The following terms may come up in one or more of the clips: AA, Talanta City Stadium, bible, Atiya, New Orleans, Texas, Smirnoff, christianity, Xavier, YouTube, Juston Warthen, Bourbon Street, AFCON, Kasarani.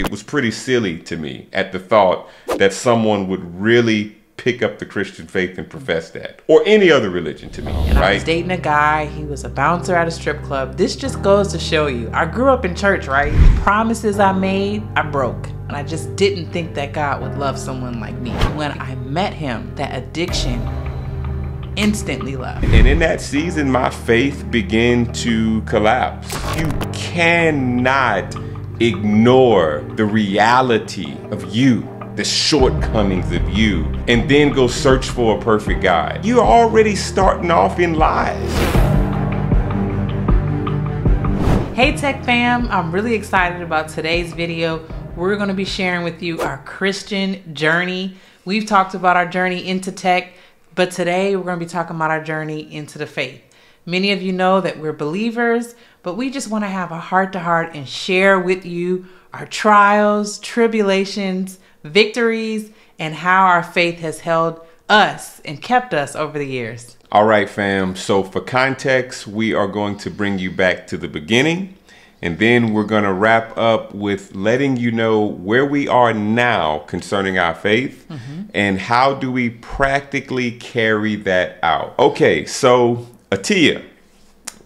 It was pretty silly to me at the thought that someone would really pick up the Christian faith and profess that, or any other religion to me, and right? I was dating a guy, he was a bouncer at a strip club. This just goes to show you, I grew up in church, right? Promises I made, I broke. And I just didn't think that God would love someone like me. When I met him, that addiction instantly left. And in that season, my faith began to collapse. You cannot ignore the reality of you, the shortcomings of you, and then go search for a perfect guide. You're already starting off in lies. Hey Tech Fam, I'm really excited about today's video. We're gonna be sharing with you our Christian journey. We've talked about our journey into tech, but today we're gonna be talking about our journey into the faith. Many of you know that we're believers, but we just wanna have a heart-to-heart and share with you our trials, tribulations, victories, and how our faith has held us and kept us over the years. All right, fam. So for context, we are going to bring you back to the beginning, and then we're going to wrap up with letting you know where we are now concerning our faith and how do we practically carry that out. Okay, so Atiya,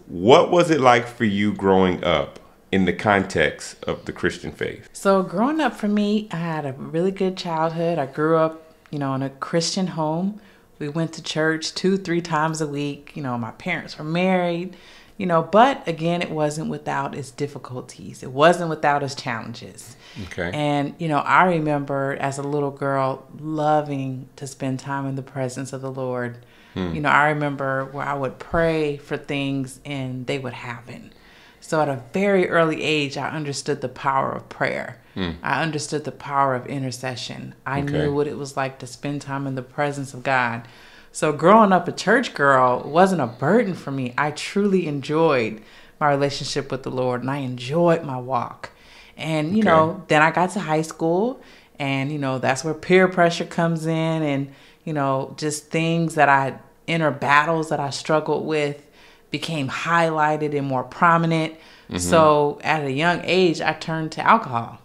what was it like for you growing up in the context of the Christian faith? So growing up for me, I had a really good childhood. I grew up, you know, in a Christian home. We went to church 2-3 times a week. You know, my parents were married, you know, but again, it wasn't without its difficulties. It wasn't without its challenges. Okay. And, you know, I remember as a little girl loving to spend time in the presence of the Lord. You know, I remember where I would pray for things and they would happen. So at a very early age, I understood the power of prayer. I understood the power of intercession. I knew what it was like to spend time in the presence of God. So growing up a church girl wasn't a burden for me. I truly enjoyed my relationship with the Lord, and I enjoyed my walk. And, you know, then I got to high school, and, you know, that's where peer pressure comes in, and, you know, just things that I, inner battles that I struggled with, became highlighted and more prominent. So at a young age, I turned to alcohol.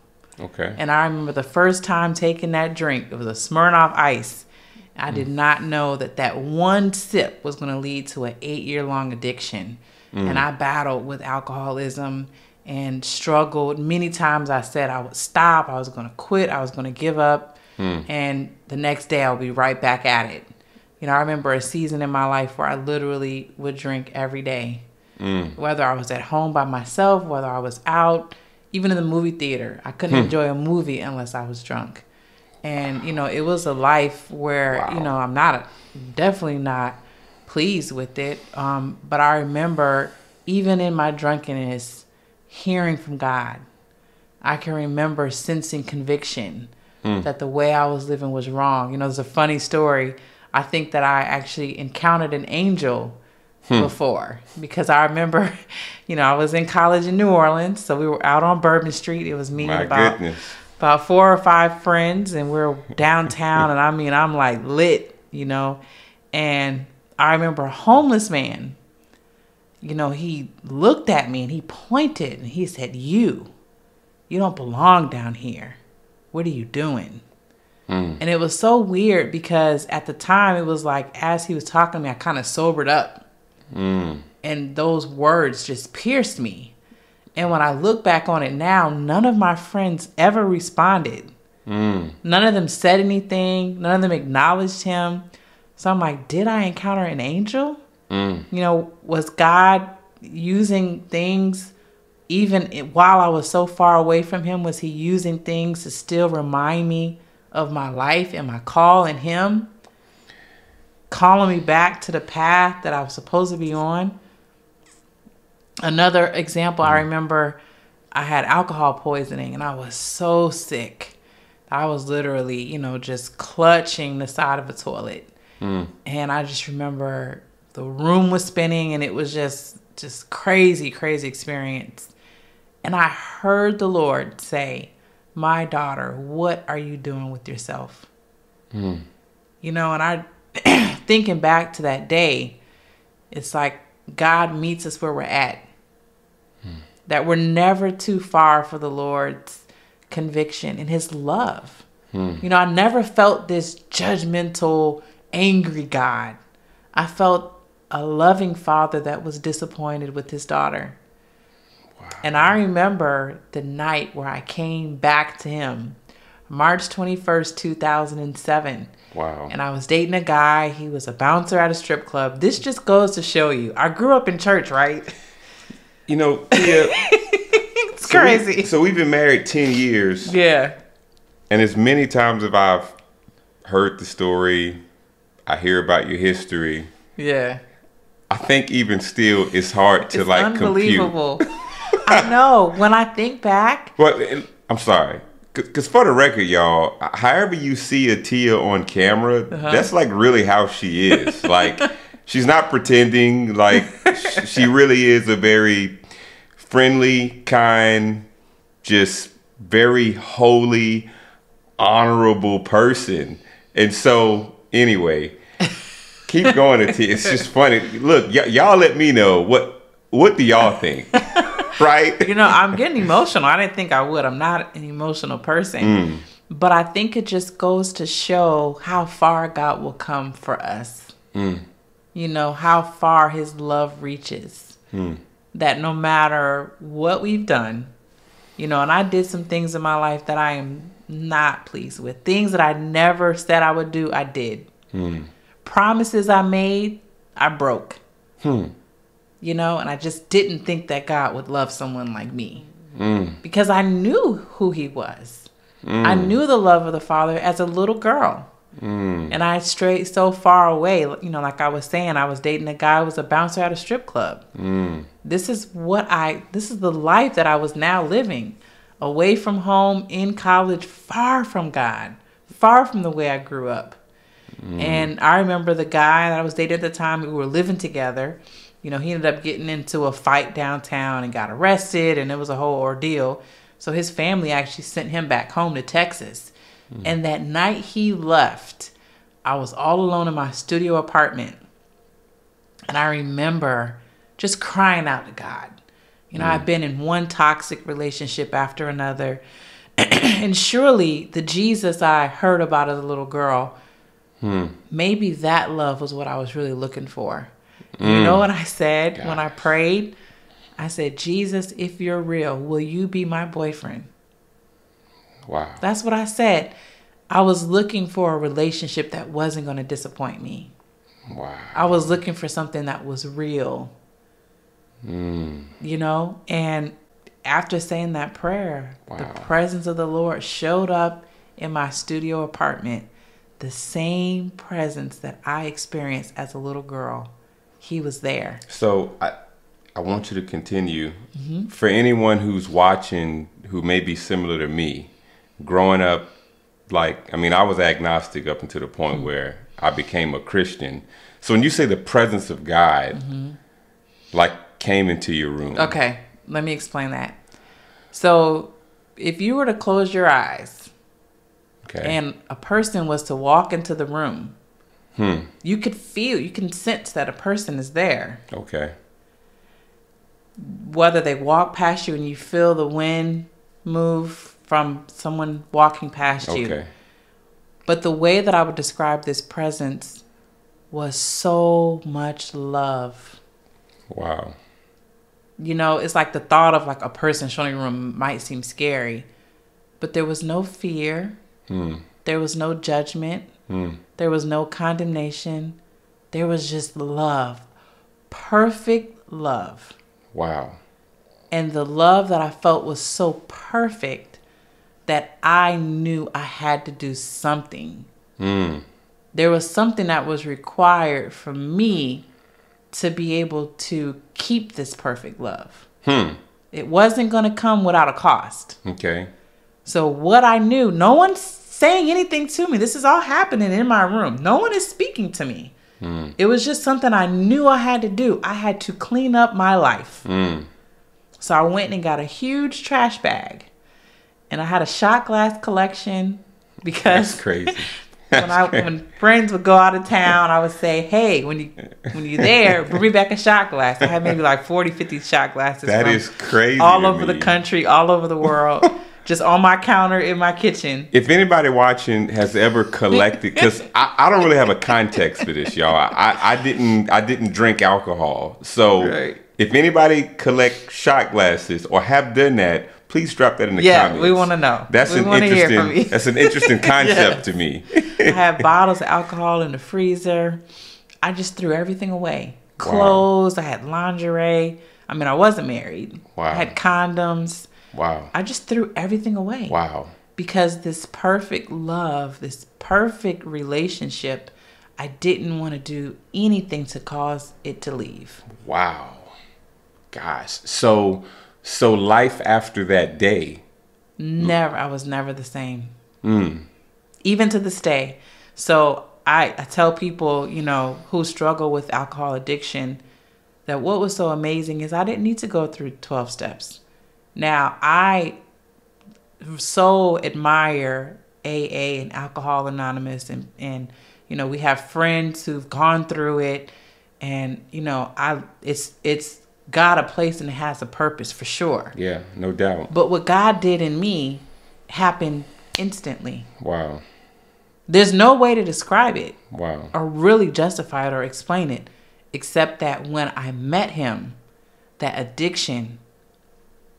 And I remember the first time taking that drink, it was a Smirnoff Ice. I did not know that that one sip was going to lead to an 8-year-long addiction. And I battled with alcoholism and struggled. Many times I said I would stop, I was going to quit, I was going to give up. And the next day I'll be right back at it. You know, I remember a season in my life where I literally would drink every day, whether I was at home by myself, whether I was out, even in the movie theater. I couldn't enjoy a movie unless I was drunk. And, you know, it was a life where, you know, I'm not, definitely not pleased with it. But I remember even in my drunkenness, hearing from God. I can remember sensing conviction that the way I was living was wrong. You know, there's a funny story. I think that I actually encountered an angel before, because I remember, you know, I was in college in New Orleans. So we were out on Bourbon Street. It was me and about 4 or 5 friends, and we were downtown. And I mean, I'm like lit, you know, and I remember a homeless man, you know, he looked at me and he pointed and he said, you don't belong down here. What are you doing? And it was so weird because at the time it was like, as he was talking to me, I kind of sobered up. And those words just pierced me. And when I look back on it now, none of my friends ever responded. None of them said anything. None of them acknowledged him. So I'm like, did I encounter an angel? You know, was God using things even while I was so far away from him? Was he using things to still remind me of my life and my call in him, calling me back to the path that I was supposed to be on? Another example, I remember I had alcohol poisoning and I was so sick. I was literally, you know, just clutching the side of a toilet. And I just remember the room was spinning and it was just crazy, crazy experience. And I heard the Lord say, my daughter, what are you doing with yourself? You know, and I, thinking back to that day, it's like God meets us where we're at. That we're never too far for the Lord's conviction and his love. You know, I never felt this judgmental, angry God. I felt a loving father that was disappointed with his daughter. Wow. And I remember the night where I came back to him, March 21st, 2007. Wow. And I was dating a guy. He was a bouncer at a strip club. This just goes to show you. I grew up in church, right? You know, yeah. It's so crazy. So we've been married 10 years. Yeah. And as many times as I've heard the story, I hear about your history. Yeah. I think even still, it's hard to like compute. Unbelievable. I know. When I think back. But I'm sorry. Because for the record, y'all, however you see Atiya on camera, that's like really how she is. Like, she's not pretending. Like, she really is a very friendly, kind, just very holy, honorable person. And so, anyway, keep going, Atiya. It's just funny. Look, y'all let me know. What do y'all think? Right? You know, I'm getting emotional. I didn't think I would. I'm not an emotional person. But I think it just goes to show how far God will come for us. You know, how far his love reaches. That no matter what we've done, you know, and I did some things in my life that I am not pleased with. Things that I never said I would do, I did. Promises I made, I broke. You know, and I just didn't think that God would love someone like me because I knew who he was. I knew the love of the Father as a little girl. And I strayed so far away. You know, like I was saying, I was dating a guy who was a bouncer at a strip club. This is the life that I was now living, away from home, in college, far from God, far from the way I grew up. And I remember the guy that I was dating at the time, we were living together. You know, he ended up getting into a fight downtown and got arrested, and it was a whole ordeal. So his family actually sent him back home to Texas. And that night he left, I was all alone in my studio apartment. And I remember just crying out to God. You know, I've been in one toxic relationship after another. And surely the Jesus I heard about as a little girl, maybe that love was what I was really looking for. You know what I said when I prayed? I said, Jesus, if you're real, will you be my boyfriend? Wow. That's what I said. I was looking for a relationship that wasn't going to disappoint me. Wow. I was looking for something that was real. You know? And after saying that prayer, the presence of the Lord showed up in my studio apartment. The same presence that I experienced as a little girl. He was there. So I want you to continue. For anyone who's watching who may be similar to me, growing up, like, I mean, I was agnostic up until the point where I became a Christian. So when you say the presence of God, like, came into your room. Okay, let me explain that. So if you were to close your eyes and a person was to walk into the room, you could feel, you can sense that a person is there. Okay. Whether they walk past you and you feel the wind move from someone walking past you. Okay. But the way that I would describe this presence was so much love. Wow. You know, it's like the thought of like a person showing your room might seem scary, but there was no fear. There was no judgment. There was no condemnation. There was just love. Perfect love. Wow. And the love that I felt was so perfect that I knew I had to do something. There was something that was required for me to be able to keep this perfect love. It wasn't going to come without a cost. Okay. So what I knew, no one's saying anything to me. This is all happening in my room. No one is speaking to me. It was just something I knew I had to do. I had to clean up my life. So I went and got a huge trash bag, and I had a shot glass collection because that's crazy. When friends would go out of town, I would say, "Hey, when you're there, bring me back a shot glass." I had maybe like 40, 50 shot glasses. That is crazy. All over the country, all over the world. just on my counter in my kitchen. If anybody watching has ever collected, because I don't really have a context for this, y'all. I didn't drink alcohol. So if anybody collect shot glasses or have done that, please drop that in the comments. We want to know. That's an interesting concept to me. I have bottles of alcohol in the freezer. I just threw everything away. Clothes. Wow. I had lingerie. I mean, I wasn't married. Wow. I had condoms. Wow. I just threw everything away. Wow. Because this perfect love, this perfect relationship, I didn't want to do anything to cause it to leave. Wow. Gosh. So life after that day. Never. I was never the same. Mm. Even to this day. So I tell people, you know, who struggle with alcohol addiction, that what was so amazing is I didn't need to go through 12 steps. Now, I so admire AA and Alcohol Anonymous, and you know, we have friends who've gone through it, and you know, it's got a place and it has a purpose for sure. Yeah, no doubt. But what God did in me happened instantly. Wow. There's no way to describe it. Wow. Or really justify it or explain it, except that when I met him, that addiction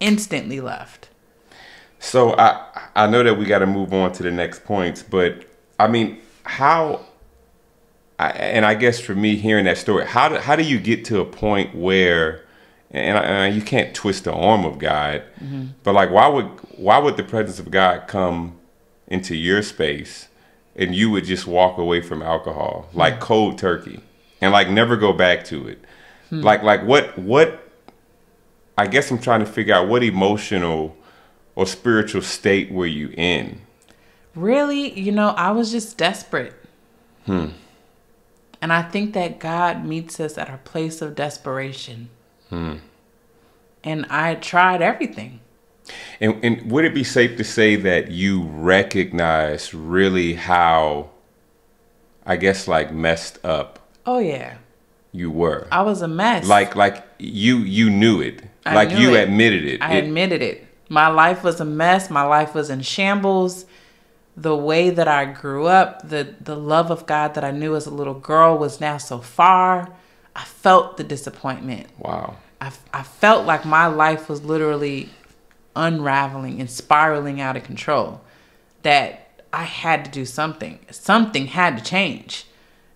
instantly left. So I know that we got to move on to the next points, but I mean, I guess for me hearing that story, how do you get to a point where, and you can't twist the arm of God, mm-hmm. but like why would the presence of God come into your space and you would just walk away from alcohol like cold turkey and like never go back to it? Mm-hmm. Like what? I guess I'm trying to figure out what emotional or spiritual state were you in? Really, you know, I was just desperate. Hmm. And I think that God meets us at our place of desperation. Hmm. And I tried everything. And would it be safe to say that you recognize really how, I guess, like messed up? Oh, yeah. You were. I was a mess. Like you knew it. Like you admitted it. I admitted it. My life was a mess. My life was in shambles. The way that I grew up, the love of God that I knew as a little girl was now so far. I felt the disappointment. Wow. I felt like my life was literally unraveling and spiraling out of control, that I had to do something. Something had to change.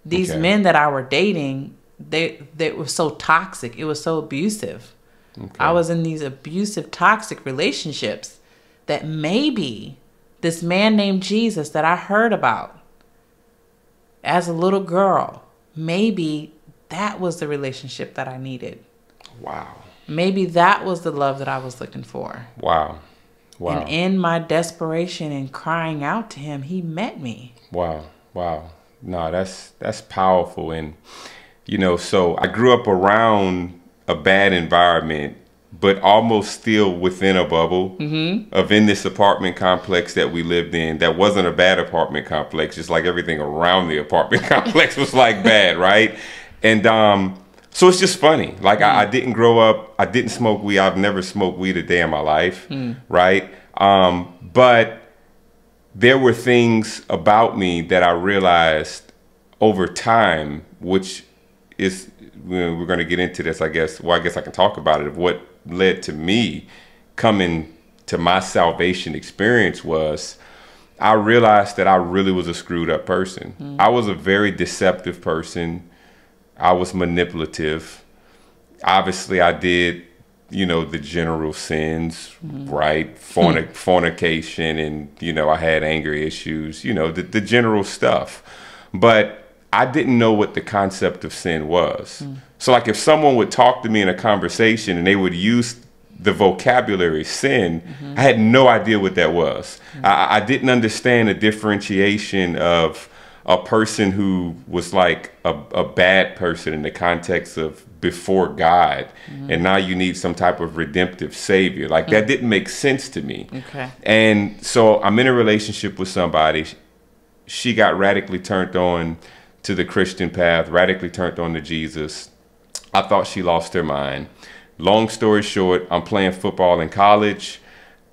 These men that I were dating, they were so toxic. It was so abusive. Okay. I was in these abusive, toxic relationships that maybe this man named Jesus that I heard about as a little girl, maybe that was the relationship that I needed. Wow. Maybe that was the love that I was looking for. Wow. Wow. And in my desperation and crying out to him, he met me. Wow. Wow. No, that's powerful. And, you know, so I grew up around a bad environment, but almost still within a bubble of in this apartment complex that we lived in. That wasn't a bad apartment complex. Just like everything around the apartment complex was like bad. Right. And so it's just funny. Like I didn't grow up. I didn't smoke weed. I've never smoked weed a day in my life. Mm. Right. But there were things about me that I realized over time, which is, we're going to get into this, I guess. Well, I guess I can talk about it. Of what led to me coming to my salvation experience was I realized that I really was a screwed up person. Mm. I was a very deceptive person. I was manipulative. Obviously, I did, you know, the general sins, right? Fornication, and, you know, I had anger issues, you know, the general stuff. But I didn't know what the concept of sin was. Mm. So like if someone would talk to me in a conversation and they would use the vocabulary sin, I had no idea what that was. I didn't understand the differentiation of a person who was like a bad person in the context of before God. And now you need some type of redemptive savior. Like that didn't make sense to me. Okay. And so I'm in a relationship with somebody. She got radically turned on to the Christian path, radically turned on to Jesus. I thought she lost her mind. Long story short, I'm playing football in college.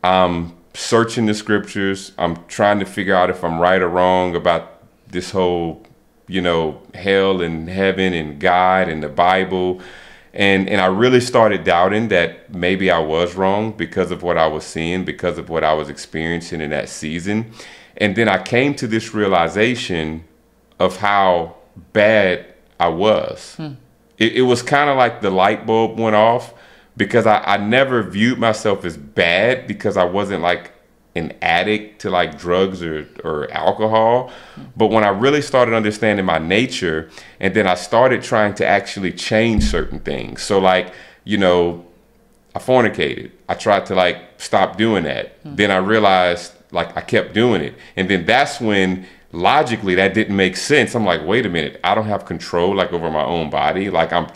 I'm searching the scriptures. I'm trying to figure out if I'm right or wrong about this whole, you know, hell and heaven and God and the Bible. And I really started doubting that maybe I was wrong because of what I was seeing, because of what I was experiencing in that season. And then I came to this realization of how bad I was. It was kind of like the light bulb went off, because I never viewed myself as bad, because I wasn't like an addict to like drugs or alcohol. But when I really started understanding my nature, and then I started trying to actually change certain things. So like, you know, I fornicated. I tried to like stop doing that. Then I realized like I kept doing it. And then that's when logically that didn't make sense. I'm like, wait a minute, I don't have control like over my own body. Like I'm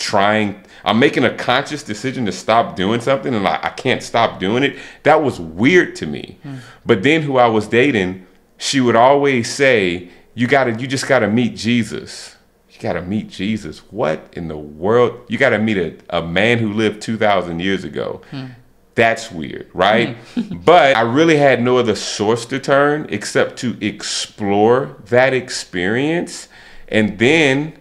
making a conscious decision to stop doing something, and I can't stop doing it. That was weird to me. But then who I was dating, she would always say, you just gotta meet Jesus. You gotta meet Jesus. What in the world? You gotta meet a man who lived 2,000 years ago. That's weird, right? But I really had no other source to turn except to explore that experience. And then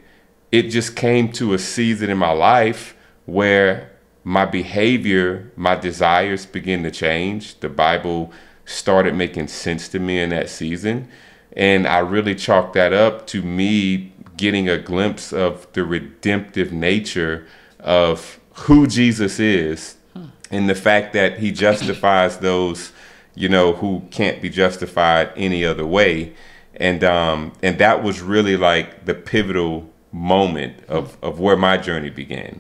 it just came to a season in my life where my behavior, my desires began to change. The Bible started making sense to me in that season. And I really chalked that up to me getting a glimpse of the redemptive nature of who Jesus is. And the fact that he justifies those, you know, who can't be justified any other way. And that was really like the pivotal moment of where my journey began.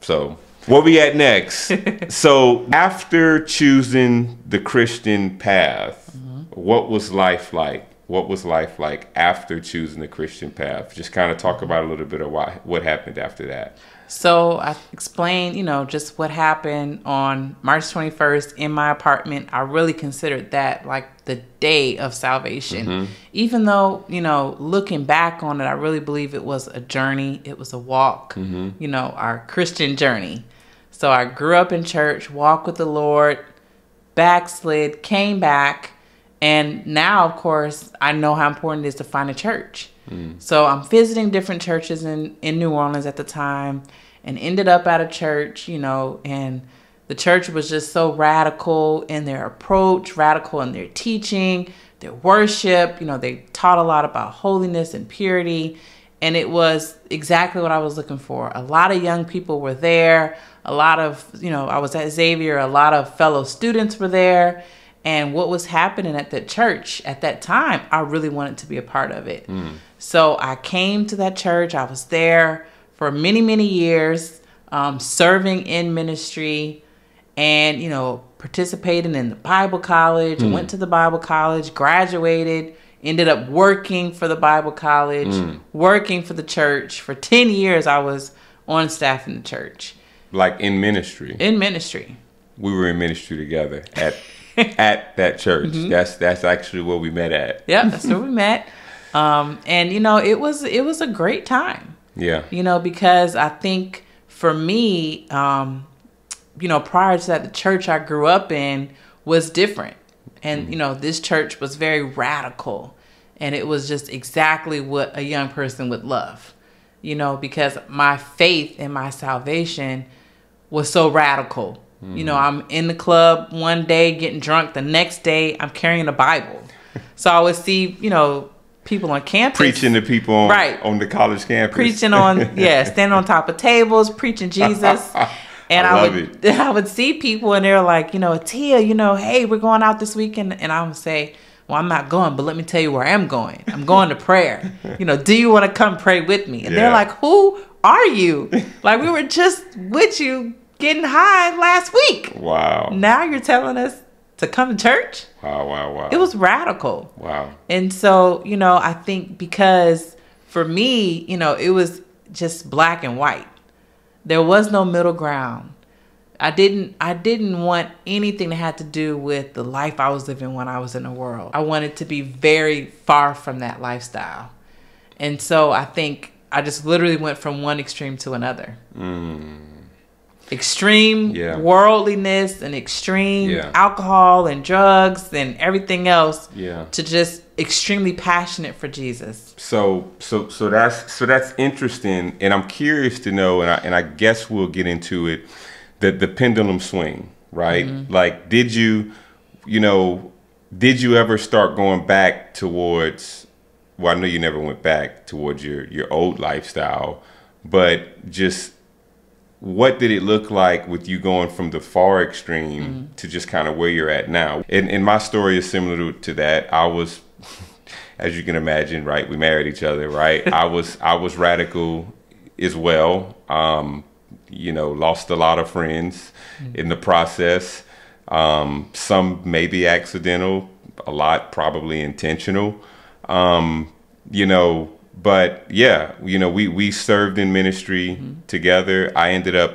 So where we at next? So after choosing the Christian path, what was life like? What was life like after choosing the Christian path? Just kind of talk about a little bit of what happened after that. So I explained, you know, just what happened on March 21st in my apartment. I really considered that like the day of salvation, even though, you know, looking back on it, I really believe it was a journey. It was a walk, you know, our Christian journey. So I grew up in church, walked with the Lord, backslid, came back. And now, of course, I know how important it is to find a church. So I'm visiting different churches in New Orleans at the time, and ended up at a church, you know, and the church was just so radical in their approach, radical in their teaching, their worship. You know, they taught a lot about holiness and purity, and it was exactly what I was looking for. A lot of young people were there. A lot of, you know, I was at Xavier. A lot of fellow students were there. And what was happening at that church at that time, I really wanted to be a part of it. So I came to that church. I was there for many, many years, serving in ministry and, you know, participating in the Bible college. Went to the Bible college, graduated, ended up working for the Bible college, working for the church. For 10 years, I was on staff in the church. Like in ministry? In ministry. We were in ministry together at... at that church. That's actually where we met at. Yeah, that's where we met. And you know, it was a great time. Yeah. You know, because I think for me, you know, prior to that, the church I grew up in was different. And you know, this church was very radical, and it was just exactly what a young person would love. You know, because my faith and my salvation was so radical. You know, I'm in the club one day getting drunk. The next day, I'm carrying a Bible. So I would see, you know, people on campus. Preaching to people on the college campus. Preaching on, standing on top of tables, preaching Jesus. And I would see people, and they're like, you know, Atiya, you know, hey, we're going out this weekend. And I would say, well, I'm not going, but let me tell you where I am going. I'm going to prayer. You know, do you want to come pray with me? And they're like, who are you? Like, we were just with you. Getting high last week. Wow. Now you're telling us to come to church? Wow, wow, wow. It was radical. Wow. And so, you know, I think because for me, you know, it was just black and white. There was no middle ground. I didn't want anything that had to do with the life I was living when I was in the world. I wanted to be very far from that lifestyle. And so I think I just literally went from one extreme to another. extreme worldliness and extreme alcohol and drugs and everything else to just extremely passionate for Jesus. So that's interesting, and I'm curious to know, and I guess we'll get into it, the pendulum swing, right? Mm-hmm. Like, did you ever start going back towards, well, I know you never went back towards your old lifestyle, but just what did it look like with you going from the far extreme to just kind of where you're at now? And my story is similar to that. I was, as you can imagine, right? We married each other, right? I was radical as well. Lost a lot of friends in the process. Some maybe accidental, a lot probably intentional. We served in ministry together. I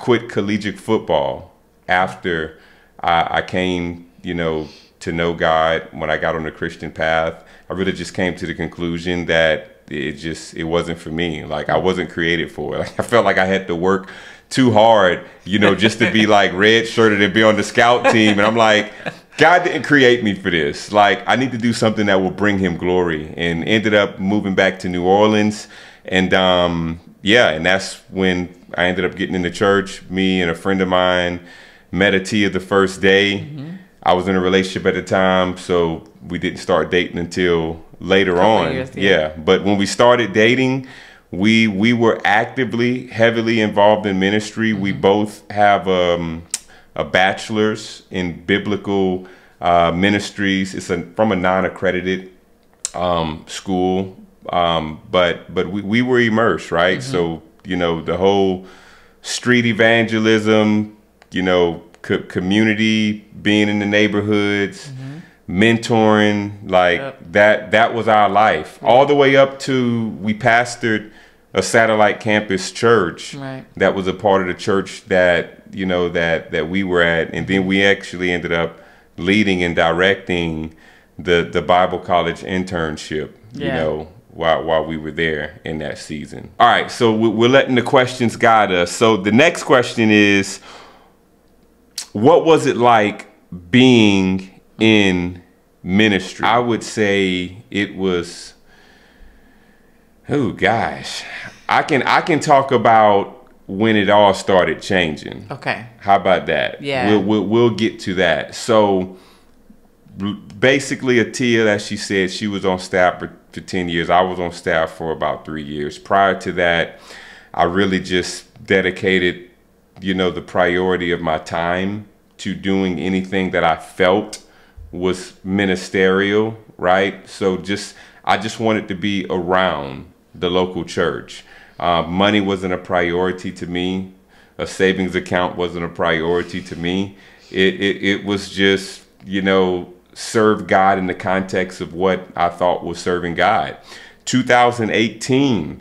quit collegiate football after I came, to know God. When I got on the Christian path, I really just came to the conclusion that it wasn't for me. Like, I wasn't created for it. Like, I felt like I had to work too hard, just to be like red shirted and be on the scout team. And I'm like, God didn't create me for this. Like, I need to do something that will bring him glory. And ended up moving back to New Orleans. And and that's when I ended up getting into church. Me and a friend of mine met Atiya the first day. I was in a relationship at the time, so we didn't start dating until later on. But when we started dating, we were actively, heavily involved in ministry. We both have a bachelor's in biblical ministries. It's from a non-accredited school, but we were immersed, right? So the whole street evangelism, community, being in the neighborhoods, mentoring, like that was our life, all the way up to we pastored a satellite campus church that was a part of the church that we were at. And then we actually ended up leading and directing the Bible college internship, while we were there in that season. All right, so we're letting the questions guide us. So the next question is, what was it like being in ministry? I would say it was, oh gosh, I can talk about when it all started changing. Okay. How about that? Yeah. We'll get to that. So basically, Atiya, as she said, she was on staff for 10 years. I was on staff for about 3 years. Prior to that, I really just dedicated, the priority of my time to doing anything that I felt was ministerial, right? So I just wanted to be around the local church. Money wasn't a priority to me. A savings account wasn't a priority to me. It was just, serve God in the context of what I thought was serving God. 2018,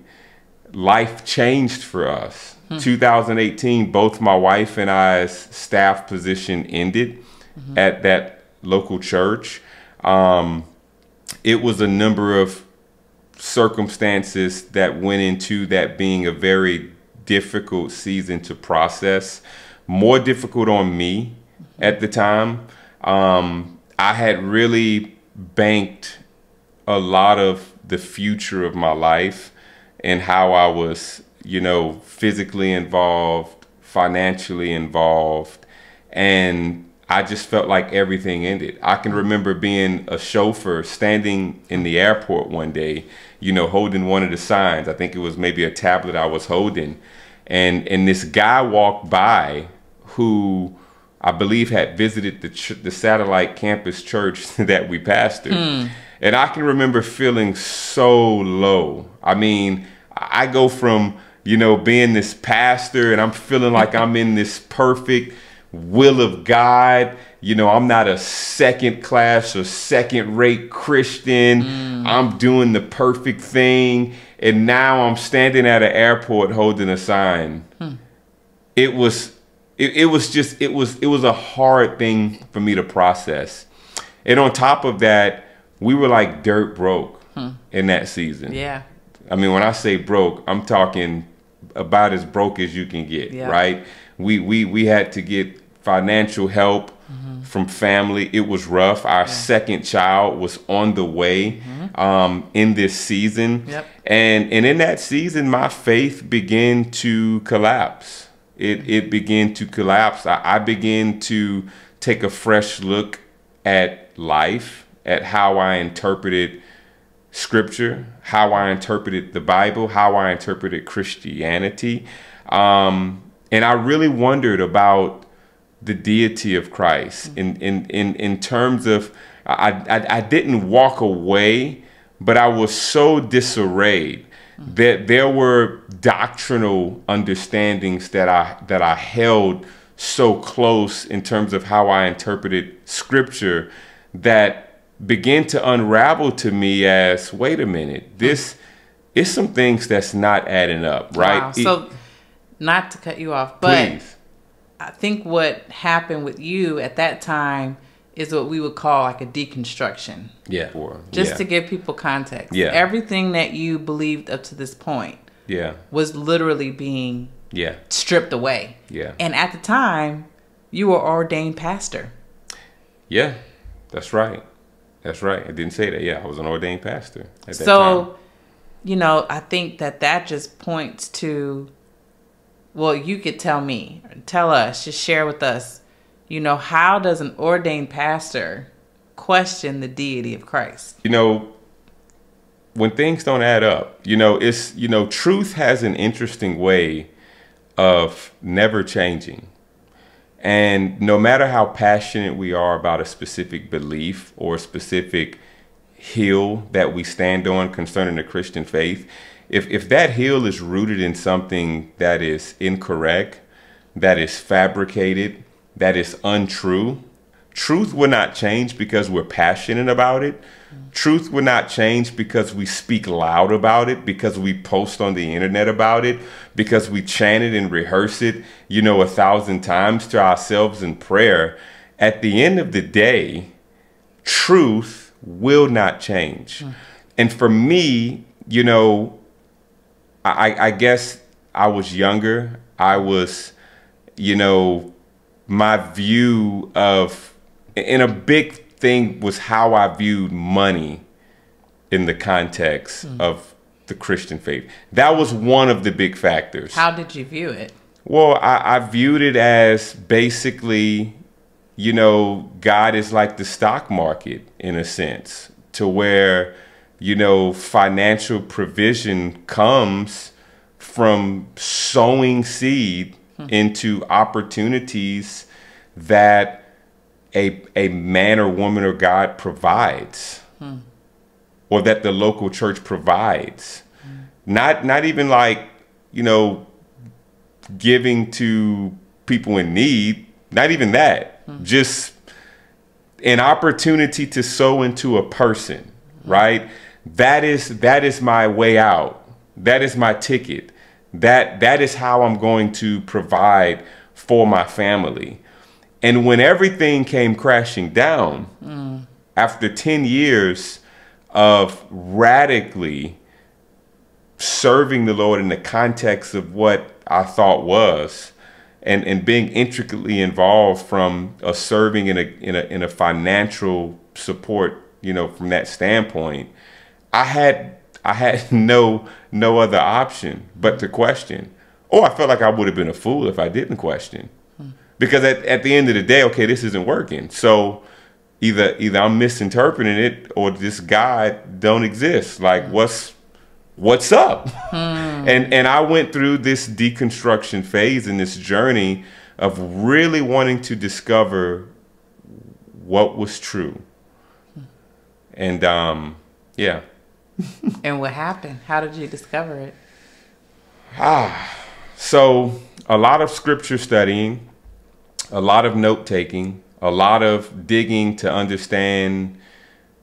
life changed for us. 2018, both my wife and I's staff position ended at that local church. It was a number of circumstances that went into that being a very difficult season to process, more difficult on me at the time. I had really banked a lot of the future of my life and how I was, physically involved, financially involved, and I just felt like everything ended. I can remember being a chauffeur, standing in the airport one day, holding one of the signs. I think it was maybe a tablet I was holding. And this guy walked by who I believe had visited the satellite campus church that we pastored. And I can remember feeling so low. I mean, I go from, being this pastor and I'm feeling like I'm in this perfect will of God, I'm not a second class or second rate Christian. I'm doing the perfect thing. And now I'm standing at an airport holding a sign. It was a hard thing for me to process. And on top of that, we were like dirt broke in that season. Yeah. I mean, when I say broke, I'm talking about as broke as you can get, right? we had to get financial help from family. It was rough. Our second child was on the way in this season. And in that season, my faith began to collapse. It began to collapse. I began to take a fresh look at life, at how I interpreted scripture, how I interpreted the Bible, how I interpreted Christianity. And I really wondered about the deity of Christ in terms of, I didn't walk away, but I was so disarrayed that there were doctrinal understandings that I held so close in terms of how I interpreted scripture that began to unravel to me as, wait a minute, this is some things that's not adding up, right? Wow. So not to cut you off, but please. I think what happened with you at that time is what we would call like a deconstruction. Yeah. Just to give people context. Yeah. Everything that you believed up to this point was literally being stripped away. Yeah. And at the time, you were ordained pastor. Yeah, that's right. That's right. I didn't say that. Yeah, I was an ordained pastor at that time. So, you know, I think that that just points to, well, you could tell me, tell us, just share with us, you know, how does an ordained pastor question the deity of Christ? You know, when things don't add up, you know, it's, you know, truth has an interesting way of never changing. And no matter how passionate we are about a specific belief or a specific hill that we stand on concerning the Christian faith, if that hill is rooted in something that is incorrect, that is fabricated, that is untrue, truth will not change because we're passionate about it. Truth will not change because we speak loud about it, because we post on the internet about it, because we chant it and rehearse it, you know, 1,000 times to ourselves in prayer. At the end of the day, truth will not change. And for me, you know, I guess I was younger. I was, you know, my view of, and a big thing was how I viewed money in the context of the Christian faith. That was one of the big factors. How did you view it? Well, I viewed it as basically, you know, God is like the stock market in a sense, to where, you know, financial provision comes from sowing seed into opportunities that a man or woman or God provides, or that the local church provides. Not even like, you know, giving to people in need, not even that, just an opportunity to sow into a person, right? That is my way out. That is my ticket. That is how I'm going to provide for my family. And when everything came crashing down, after 10 years of radically serving the Lord in the context of what I thought was, and being intricately involved from a serving in a financial support, you know, from that standpoint, I had no other option but to question. Or I felt like I would have been a fool if I didn't question. Because at the end of the day, okay, this isn't working. So either I'm misinterpreting it, or this God don't exist. Like, what's up? And I went through this deconstruction phase and this journey of really wanting to discover what was true. And yeah. And what happened? How did you discover it? So a lot of scripture studying, a lot of note taking, a lot of digging to understand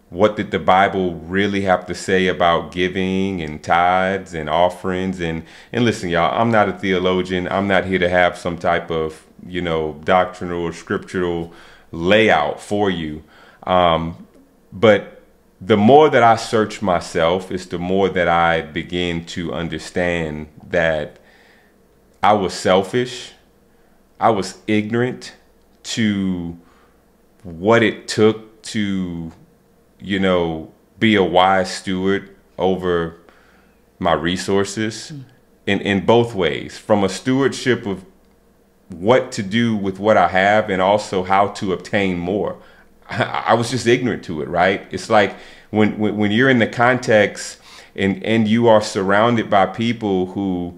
what did the Bible really have to say about giving and tithes and offerings. And listen, y'all, I'm not a theologian. I'm not here to have some type of, you know, doctrinal or scriptural layout for you. But the more that I search myself, it's the more that I begin to understand that I was selfish. I was ignorant to what it took to, you know, be a wise steward over my resources in both ways, from a stewardship of what to do with what I have and also how to obtain more. I was just ignorant to it, right? It's like when you're in the context and you are surrounded by people who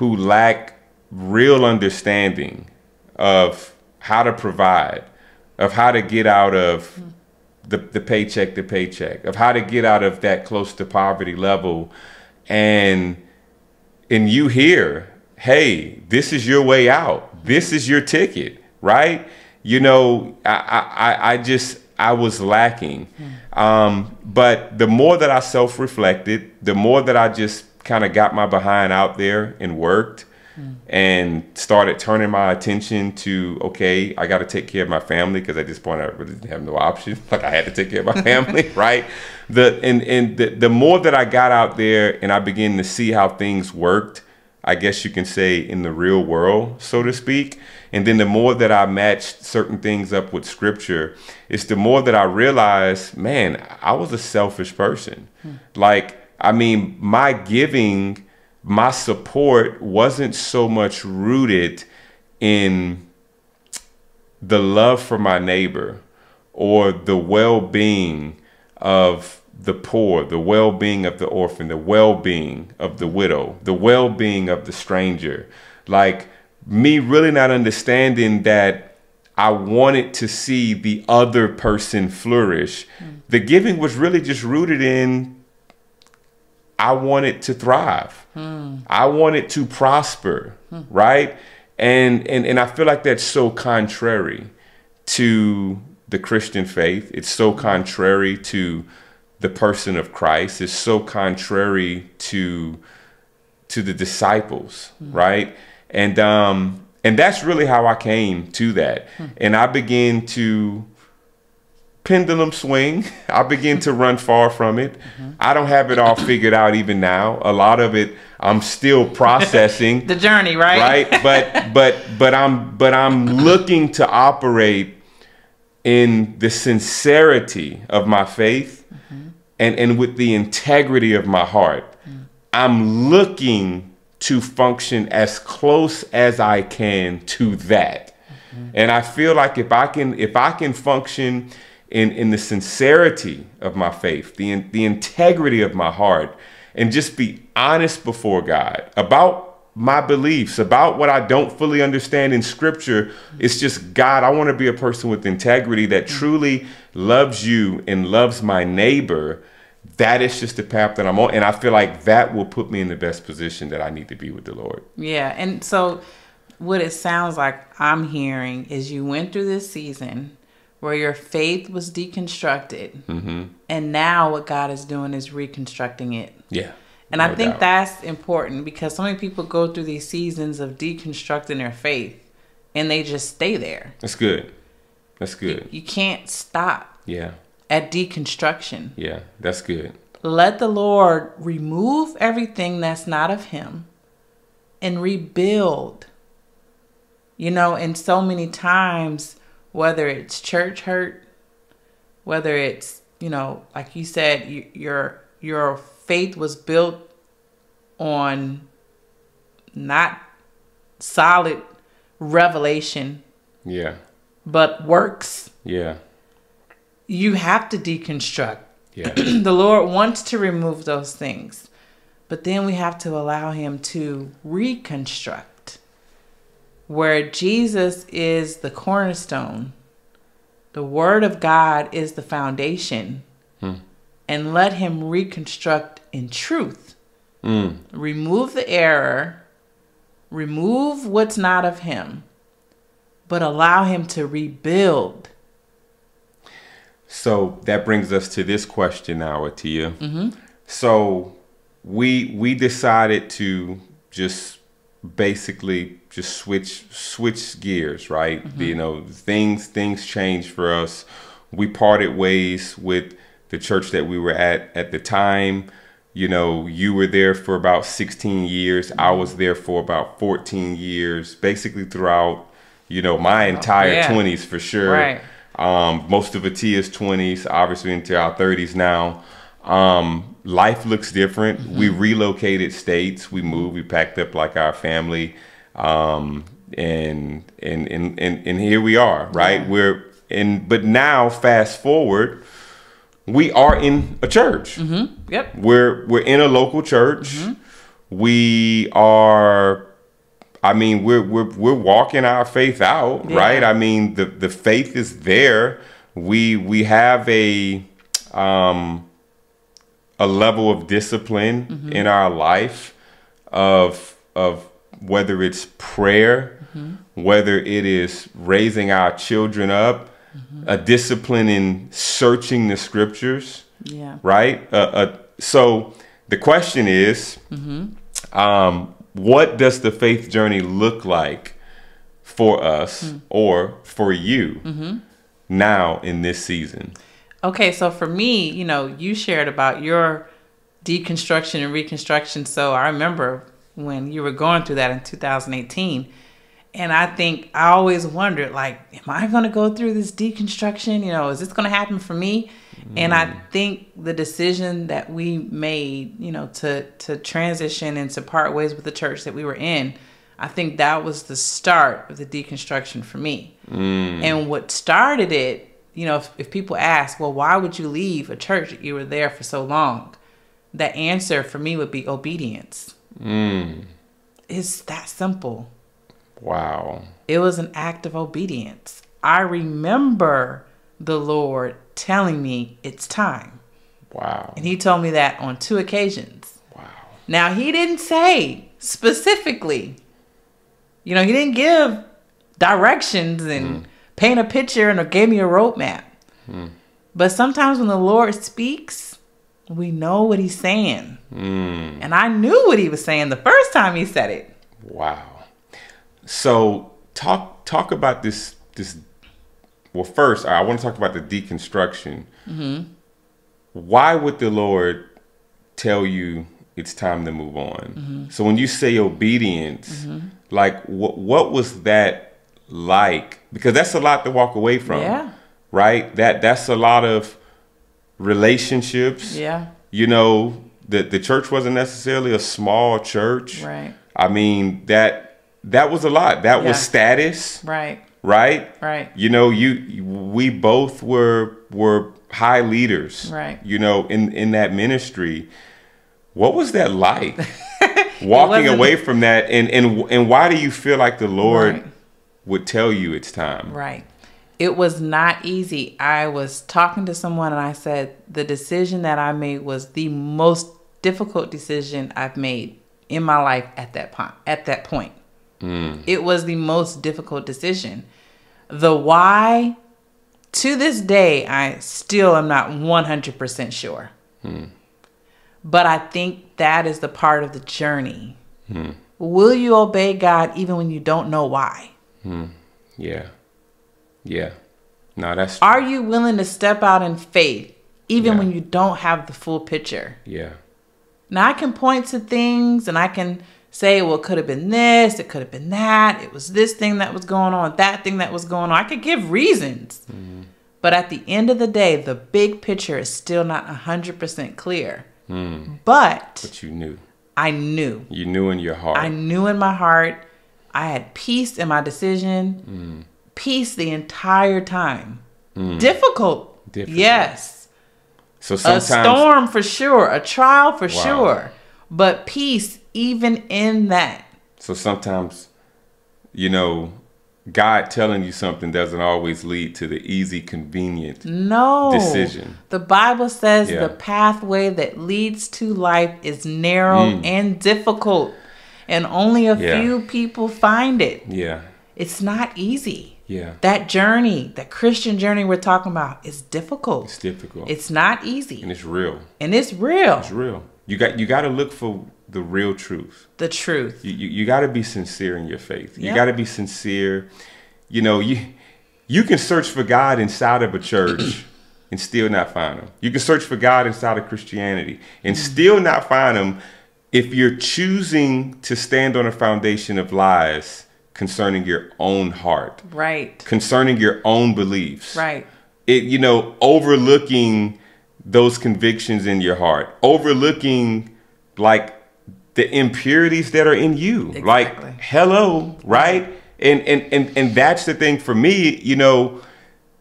lack real understanding of how to provide, of how to get out of the paycheck to paycheck, of how to get out of that close to poverty level, and you hear, hey, this is your way out, this is your ticket, right? You know, I was lacking. But the more that I self-reflected, the more that I just kind of got my behind out there and worked and started turning my attention to, okay, I got to take care of my family, because at this point I really didn't have no option. Like, I had to take care of my family, right? And the more that I got out there and I began to see how things worked, I guess you can say, in the real world, so to speak. And then the more that I matched certain things up with scripture, it's the more that I realized, man, I was a selfish person. Like, I mean, my giving, my support wasn't so much rooted in the love for my neighbor or the well-being of the poor, the well-being of the orphan, the well-being of the widow, the well-being of the stranger. Like, me really not understanding that I wanted to see the other person flourish. The giving was really just rooted in, I wanted to thrive. I wanted to prosper, right? And I feel like that's so contrary to the Christian faith. It's so contrary to the person of Christ. It's so contrary to the disciples, right? And that's really how I came to that. And I began to pendulum swing. I begin to run far from it. I don't have it all figured out even now. A lot of it I'm still processing. The journey, right? Right. But I'm looking to operate in the sincerity of my faith and with the integrity of my heart. I'm looking to function as close as I can to that. And I feel like if I can function in the sincerity of my faith, the integrity of my heart, and just be honest before God about my beliefs, about what I don't fully understand in scripture. It's just, God, I want to be a person with integrity that truly loves you and loves my neighbor. That is just the path that I'm on. And I feel like that will put me in the best position that I need to be with the Lord. Yeah. And so what it sounds like I'm hearing is you went through this season where your faith was deconstructed, and now what God is doing is reconstructing it. Yeah. And no, I think that's important, because so many people go through these seasons of deconstructing their faith and they just stay there. That's good. That's good. You can't stop. Yeah. At deconstruction. Yeah, that's good. Let the Lord remove everything that's not of him and rebuild. You know, and so many times, whether it's church hurt, whether it's, you know, like you said, your faith was built on not solid revelation. Yeah. But works. Yeah. You have to deconstruct. Yeah. The Lord wants to remove those things, but then we have to allow him to reconstruct, where Jesus is the cornerstone, the word of God is the foundation, and let him reconstruct in truth. Remove the error, remove what's not of him, but allow him to rebuild. So that brings us to this question now, Atiya. So we decided to just basically just switch gears, right? You know, things changed for us. We parted ways with the church that we were at the time. You know, you were there for about 16 years. I was there for about 14 years, basically throughout you know, my entire 20s for sure. Right. Most of Atiya's 20s, obviously into our 30s now. Life looks different. Mm-hmm. We relocated states. We moved. We packed up like our family, and here we are. Right. Yeah. But now fast forward, we are in a church. Mm-hmm. Yep. We're in a local church. Mm-hmm. We are. I mean, we're walking our faith out, yeah. right? I mean, the faith is there. We have a level of discipline mm-hmm. in our life of whether it's prayer, mm-hmm. whether it is raising our children up, mm-hmm. a discipline in searching the scriptures, yeah. right? So the question is, mm-hmm. What does the faith journey look like for us mm. or for you mm-hmm. now in this season? Okay, so for me, you know, you shared about your deconstruction and reconstruction. So I remember when you were going through that in 2018. And I think I always wondered, like, am I going to go through this deconstruction? You know, is this going to happen for me? Mm. And I think the decision that we made, you know, to transition and to part ways with the church that we were in, I think that was the start of the deconstruction for me. Mm. And what started it, you know, if people ask, well, why would you leave a church that you were there for so long? The answer for me would be obedience. Mm. It's that simple. Wow. It was an act of obedience. I remember the Lord telling me it's time. Wow. And he told me that on 2 occasions. Wow. Now, he didn't say specifically, you know, he didn't give directions and paint a picture and gave me a roadmap. Mm. But sometimes when the Lord speaks, we know what he's saying. Mm. And I knew what he was saying the first time he said it. Wow. So talk about this. Well, first, I want to talk about the deconstruction. Mm-hmm. Why would the Lord tell you it's time to move on? Mm-hmm. So when you say obedience, mm-hmm. like what was that like? Because that's a lot to walk away from, yeah. right? That's a lot of relationships. Yeah. You know, the church wasn't necessarily a small church. Right. I mean, that was a lot. That yeah. was status. Right. Right. Right. You know, we both were high leaders. Right. You know, in that ministry. What was that like? Walking away from that, and why do you feel like the Lord right. would tell you it's time? Right. It was not easy. I was talking to someone and I said, the decision that I made was the most difficult decision I've made in my life at that point. Mm. It was the most difficult decision. The why, to this day, I still am not 100% sure. Mm. But I think that is the part of the journey. Mm. Will you obey God even when you don't know why? Mm. Yeah. Yeah. No, that's true. Are you willing to step out in faith even yeah. when you don't have the full picture? Yeah. Now, I can point to things and I can say, well, it could have been this, it could have been that, it was this thing that was going on, that thing that was going on. I could give reasons. Mm. But at the end of the day, the big picture is still not 100% clear. Mm. But you knew. I knew. You knew in your heart. I knew in my heart. I had peace in my decision. Mm. Peace the entire time. Mm. Difficult. Yes. So sometimes a storm for sure, a trial for wow. sure, but peace even in that. So sometimes, you know, God telling you something doesn't always lead to the easy, convenient no. decision. The Bible says yeah. the pathway that leads to life is narrow mm. and difficult, and only a yeah. few people find it. Yeah. It's not easy. Yeah. That journey, that Christian journey we're talking about is difficult. It's difficult. It's not easy. And it's real. And it's real. It's real. You got to look for the real truth. The truth. You got to be sincere in your faith. Yeah. You got to be sincere. You know, you can search for God inside of a church and still not find him. You can search for God inside of Christianity and mm-hmm. still not find him if you're choosing to stand on a foundation of lies concerning your own heart. Right. Concerning your own beliefs. Right. It, you know, overlooking those convictions in your heart, overlooking like the impurities that are in you. Exactly. Like, hello, right? And that's the thing for me, you know,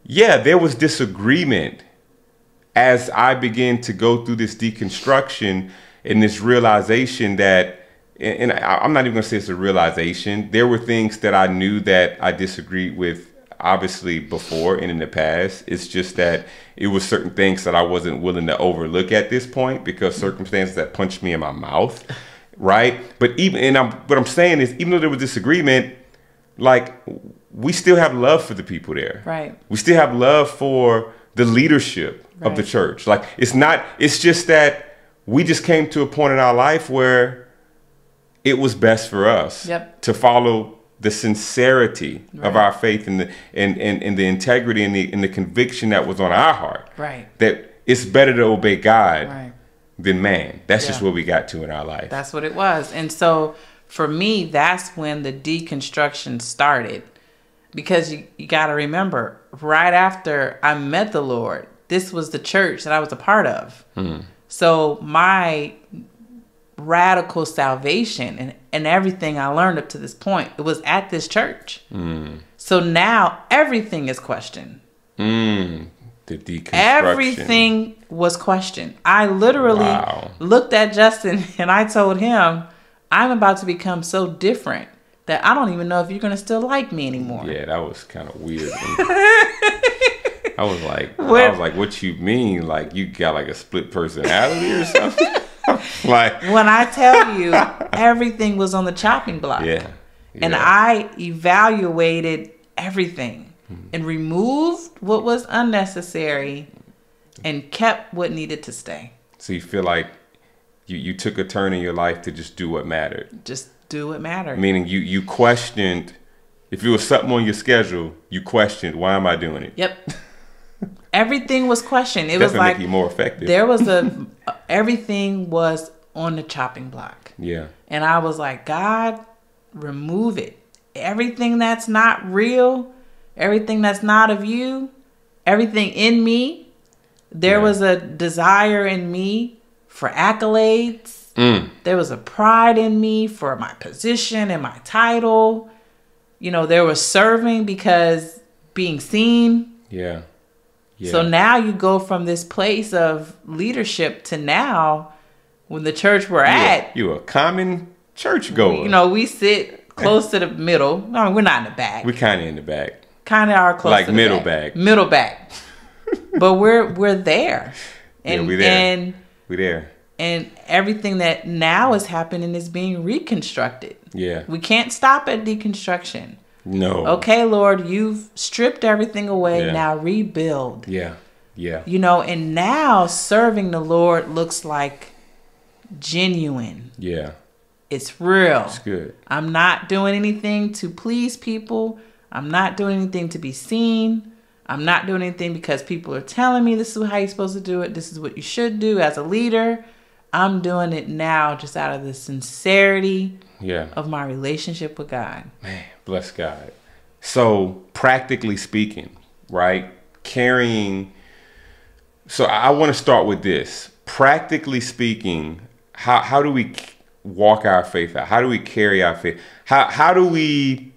yeah, there was disagreement as I began to go through this deconstruction and this realization that, and I'm not even gonna say it's a realization, there were things that I knew that I disagreed with, obviously, before and in the past. It's just that it was certain things that I wasn't willing to overlook at this point because circumstances that punched me in my mouth, right? But even, and what I'm saying is, even though there was disagreement, like, we still have love for the people there. Right. We still have love for the leadership right. of the church. Like, it's not, it's just that we just came to a point in our life where it was best for us yep. to follow the sincerity right. of our faith and the integrity and the conviction that was on our heart. Right. That it's better to obey God right. than man. That's yeah. just what we got to in our life. That's what it was. And so for me, that's when the deconstruction started, because you got to remember, right after I met the Lord, this was the church that I was a part of. Mm. So my radical salvation and everything I learned up to this point, it was at this church. Mm. So now everything is questioned. Mm. The deconstruction. Everything was questioned. I literally wow. looked at Justin and I told him, I'm about to become so different that I don't even know if you're going to still like me anymore. Yeah, that was kind of weird. I was like, what you mean? Like, you got like a split personality or something? Like, when I tell you, everything was on the chopping block. Yeah. Yeah. And I evaluated everything and removed what was unnecessary and kept what needed to stay. So you feel like You took a turn in your life to just do what mattered. Just do what mattered. Meaning you questioned, if it was something on your schedule, you questioned, why am I doing it? Yep. Everything was questioned. It was like, make you more effective. There was everything was on the chopping block. Yeah. And I was like, God, remove it. Everything that's not real, everything that's not of you, everything in me, there yeah. was a desire in me for accolades. Mm. There was a pride in me for my position and my title. You know, there was serving because being seen. Yeah. Yeah. So now you go from this place of leadership to now when the church we're at. You're a common churchgoer. You know, we sit close to the middle. I mean, we're not in the back. We're kind of in the back. Kind of are close like to the middle back. Middle back. But we're there. And, yeah, we're there. And we there. And everything that now is happening is being reconstructed. Yeah. We can't stop at deconstruction. No. Okay, Lord, you've stripped everything away. Yeah. Now rebuild. Yeah. Yeah. You know, and now serving the Lord looks like genuine. Yeah. It's real. It's good. I'm not doing anything to please people. I'm not doing anything to be seen. I'm not doing anything because people are telling me this is how you're supposed to do it. This is what you should do as a leader. I'm doing it now just out of the sincerity yeah. of my relationship with God. Man, bless God. So practically speaking, right? Carrying. So I want to start with this. Practically speaking, how do we walk our faith out? How do we carry our faith? How do we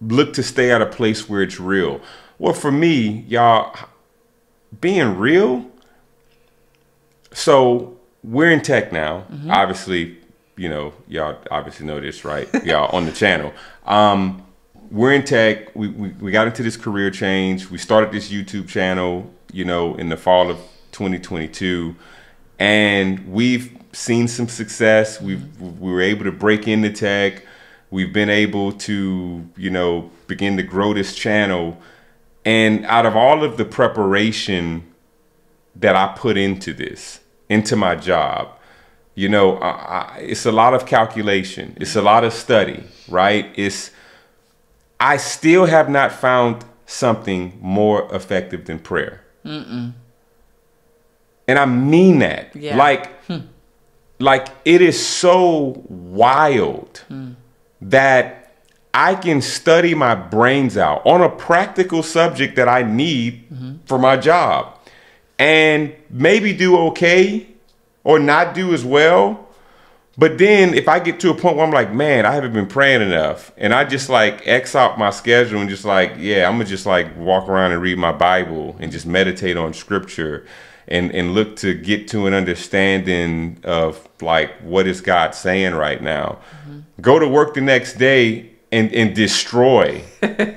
look to stay at a place where it's real? Well, for me, y'all, being real, so we're in tech now. Mm-hmm. Obviously, you know, y'all obviously know this, right? Y'all on the channel. We're in tech. We got into this career change. We started this YouTube channel, you know, in the fall of 2022. And we've seen some success. We were able to break into tech. We've been able to, you know, begin to grow this channel. And out of all of the preparation that I put into this, into my job, you know, it's a lot of calculation. It's a lot of study, right? I still have not found something more effective than prayer. Mm-mm. And I mean that. Yeah. Like it is so wild that I can study my brains out on a practical subject that I need for my job and maybe do okay or not do as well. But then if I get to a point where I'm like, man, I haven't been praying enough, and I just like X out my schedule and just like, yeah, I'm gonna just like walk around and read my Bible and just meditate on scripture and look to get to an understanding of like, what is God saying right now? Go to work the next day and destroy.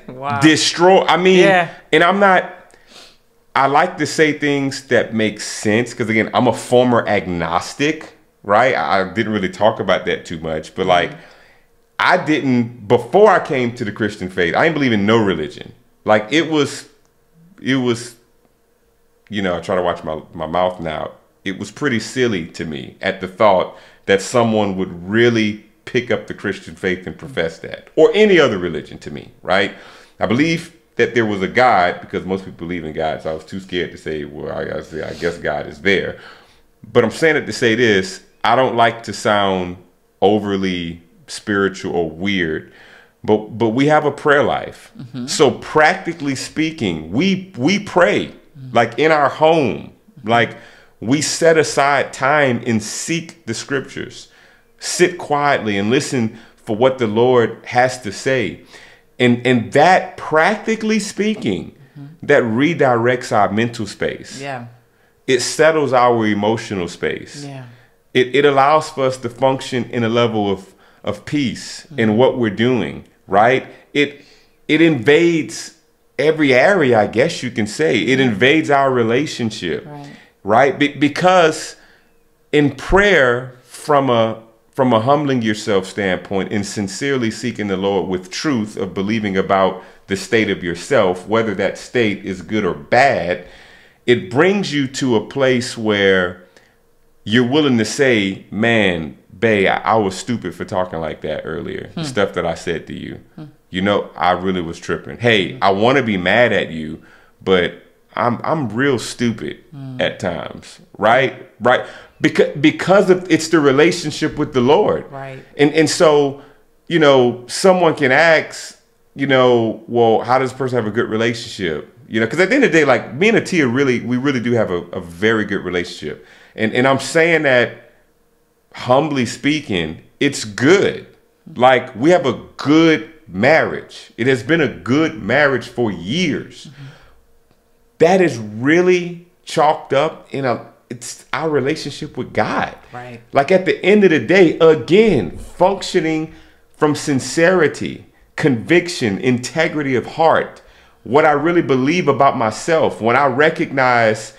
Wow. Destroy. I mean, yeah. And I'm not, I like to say things that make sense, because again, I'm a former agnostic, right? I didn't really talk about that too much, but like, I didn't, before I came to the Christian faith, I didn't believe in no religion. Like it was, you know, I try to watch my mouth now. It was pretty silly to me at the thought that someone would really pick up the Christian faith and profess that, or any other religion to me, right? I believe that there was a God, because most people believe in God, so I was too scared to say, well, I guess God is there. But I'm saying it to say this, I don't like to sound overly spiritual or weird, but we have a prayer life. So practically speaking, we pray, like in our home, like we set aside time and seek the scriptures. Sit quietly and listen for what the Lord has to say. And that, practically speaking, that redirects our mental space. Yeah. It settles our emotional space. Yeah. It allows for us to function in a level of peace in what we're doing, right? It invades every area, I guess you can say. It invades our relationship, right? Because in prayer, from a humbling yourself standpoint and sincerely seeking the Lord with truth of believing about the state of yourself, whether that state is good or bad, it brings you to a place where you're willing to say, man, babe, I was stupid for talking like that earlier. The stuff that I said to you, you know, I really was tripping. Hey, I want to be mad at you, but I'm real stupid at times, right? Right. Because of, it's the relationship with the Lord. Right. And so, you know, someone can ask, you know, well, how does a person have a good relationship? You know, because at the end of the day, like me and Atiya really do have a very good relationship. And I'm saying that, humbly speaking, it's good. Like we have a good marriage. It has been a good marriage for years. That is really chalked up in it's our relationship with God. Right. Like at the end of the day, again, functioning from sincerity, conviction, integrity of heart, what I really believe about myself, when I recognize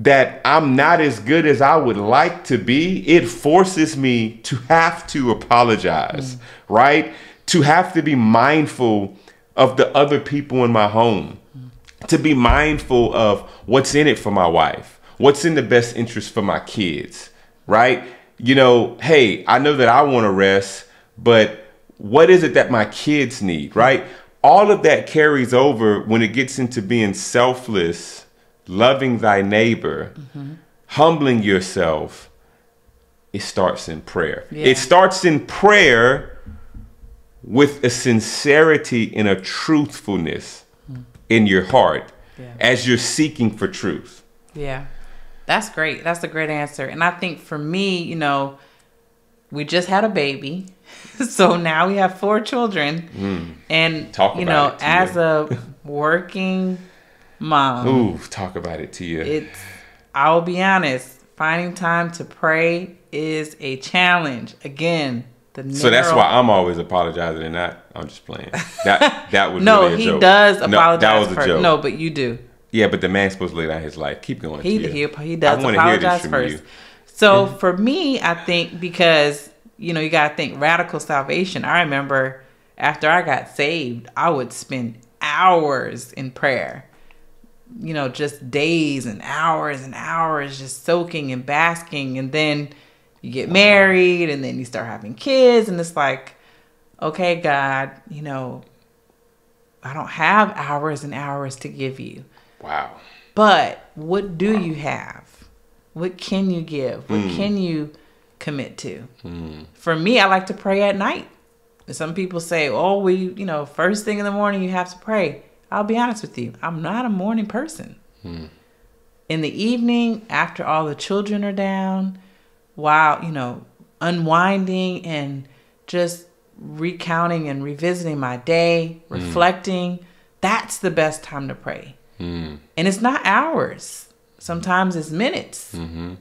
that I'm not as good as I would like to be, it forces me to have to apologize, right? To have to be mindful of the other people in my home. To be mindful of what's in it for my wife, what's in the best interest for my kids, right? You know, hey, I know that I want to rest, but what is it that my kids need, right? All of that carries over when it gets into being selfless, loving thy neighbor, humbling yourself. It starts in prayer. Yeah. It starts in prayer with a sincerity and a truthfulness in your heart as you're seeking for truth. Yeah, that's great. That's a great answer. And I think for me, you know, we just had a baby. So now we have 4 children. And, you know, as a working mom. Ooh, talk about it, Tia. It's, I'll be honest, finding time to pray is a challenge. Again, so that's why I'm always apologizing and not. I'm just playing. That was no. Really a joke. He does apologize. No, that was a joke. No, but you do. Yeah, but the man's supposed to lay down his life. Keep going. He does apologize first. So for me, I think because you know you gotta think radical salvation. I remember after I got saved, I would spend hours in prayer. You know, just days and hours, just soaking and basking, and then. You get married and then you start having kids and it's like, okay, God, you know, I don't have hours and hours to give you. Wow. But what do you have? What can you give? What can you commit to? For me, I like to pray at night. Some people say, oh, first thing in the morning, you have to pray. I'll be honest with you. I'm not a morning person. Hmm. In the evening, after all the children are down, while, unwinding and just recounting and revisiting my day, reflecting, that's the best time to pray. Mm. And it's not hours. Sometimes it's minutes. Mm-hmm.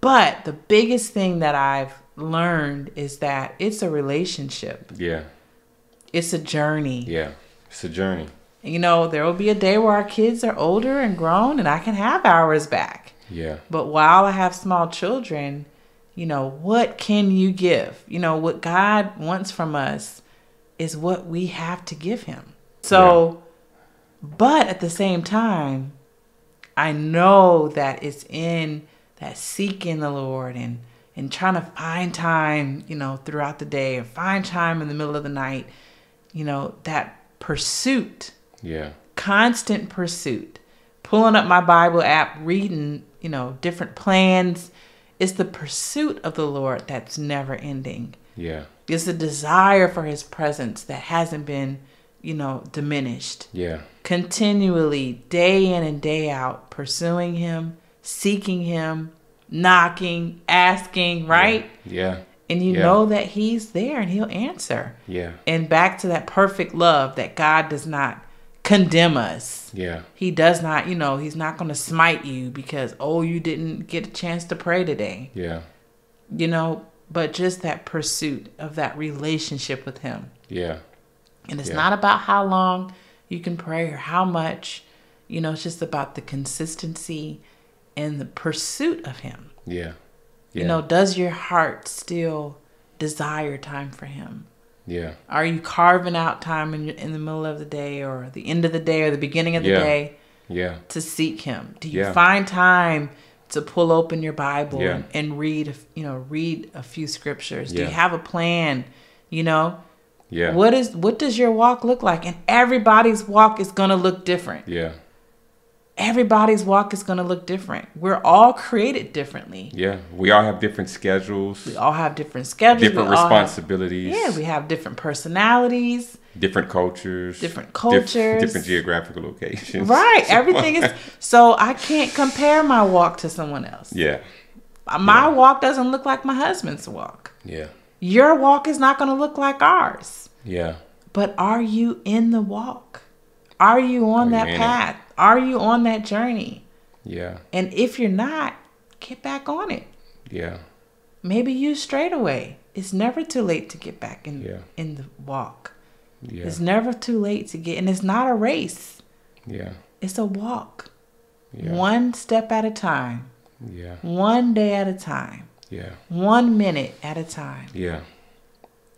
But the biggest thing that I've learned is that it's a relationship. Yeah. It's a journey. Yeah. It's a journey. There will be a day where our kids are older and grown and I can have hours back. Yeah. But while I have small children, what can you give? What God wants from us is what we have to give him. So, yeah. But at the same time, I know that it's in that seeking the Lord and trying to find time, throughout the day and find time in the middle of the night, that pursuit. Yeah. Constant pursuit. Pulling up my Bible app, reading, different plans. It's the pursuit of the Lord that's never ending. Yeah. It's the desire for his presence that hasn't been, diminished. Yeah. Continually, day in and day out, pursuing him, seeking him, knocking, asking, right? Yeah. And you know that he's there and he'll answer. Yeah. And back to that perfect love that God does not condemn us. Yeah. He does not, he's not going to smite you because, you didn't get a chance to pray today. Yeah. But just that pursuit of that relationship with him. Yeah. And it's not about how long you can pray or how much, it's just about the consistency and the pursuit of him. Yeah. Yeah. Does your heart still desire time for him? Yeah. Are you carving out time in the middle of the day or the end of the day or the beginning of the day to seek him? Do you find time to pull open your Bible and read a few scriptures? Do you have a plan? Yeah. What does your walk look like? And everybody's walk is going to look different. Yeah. Everybody's walk is going to look different. We're all created differently. Yeah. We all have different schedules. We all have different schedules. Different responsibilities. We have different personalities. Different cultures. Different geographical locations. Right. Everything is. So I can't compare my walk to someone else. Yeah. My walk doesn't look like my husband's walk. Yeah. Your walk is not going to look like ours. Yeah. But are you in the walk? Are you on that path? Are you on that journey? Yeah. And if you're not, get back on it. Yeah. Maybe you straight away. It's never too late to get back in the walk. Yeah. It's never too late to get, and it's not a race. Yeah. It's a walk. Yeah. One step at a time. Yeah. One day at a time. Yeah. 1 minute at a time. Yeah.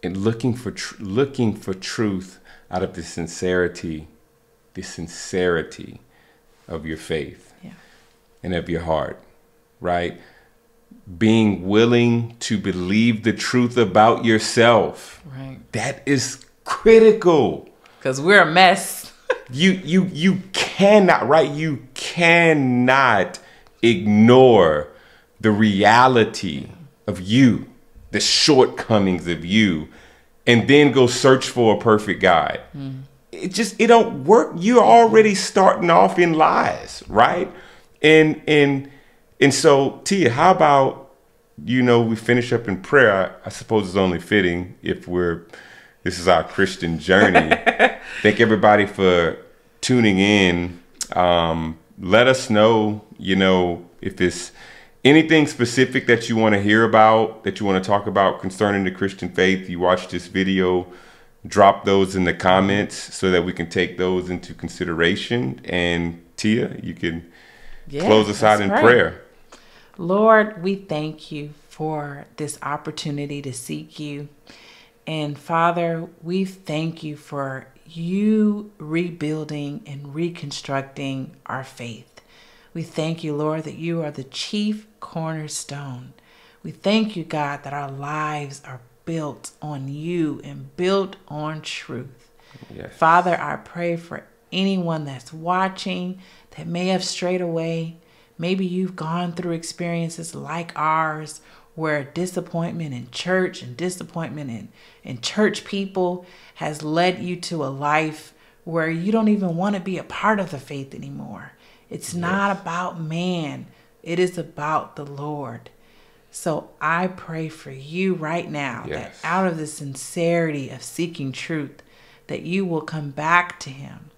And looking for truth out of the sincerity. The sincerity of your faith and of your heart, right? Being willing to believe the truth about yourself. Right. That is critical. Because we're a mess. you cannot, right? You cannot ignore the reality of you, the shortcomings of you, and then go search for a perfect guide. Mm. It don't work. You're already starting off in lies, right? And so, Tia, how about, we finish up in prayer? I suppose it's only fitting if this is our Christian journey. Thank everybody for tuning in. Let us know, if it's anything specific that you want to hear about, that you want to talk about concerning the Christian faith. You watch this video. Drop those in the comments so that we can take those into consideration. And Tia, you can close us out in prayer. Lord, we thank you for this opportunity to seek you. And Father, we thank you for you rebuilding and reconstructing our faith. We thank you, Lord, that you are the chief cornerstone. We thank you, God, that our lives are built on you and built on truth. Yes. Father, I pray for anyone that's watching that may have strayed away, Maybe you've gone through experiences like ours where disappointment in church and disappointment in church people has led you to a life where you don't even want to be a part of the faith anymore. It's not about man. It is about the Lord. So I pray for you right now that out of the sincerity of seeking truth, that you will come back to him,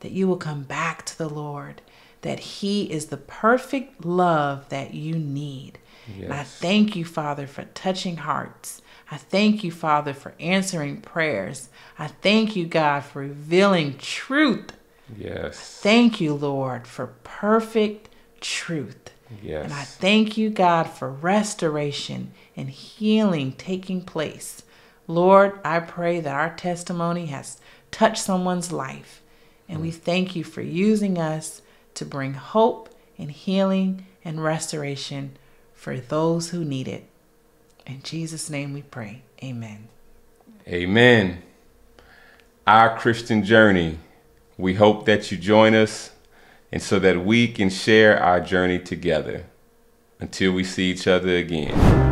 that you will come back to the Lord, that he is the perfect love that you need. Yes. And I thank you, Father, for touching hearts. I thank you, Father, for answering prayers. I thank you, God, for revealing truth. Yes. I thank you, Lord, for perfect truth. Yes. And I thank you, God, for restoration and healing taking place. Lord, I pray that our testimony has touched someone's life. And we thank you for using us to bring hope and healing and restoration for those who need it. In Jesus' name we pray. Amen. Amen. Our Christian journey. We hope that you join us and so that we can share our journey together. Until we see each other again.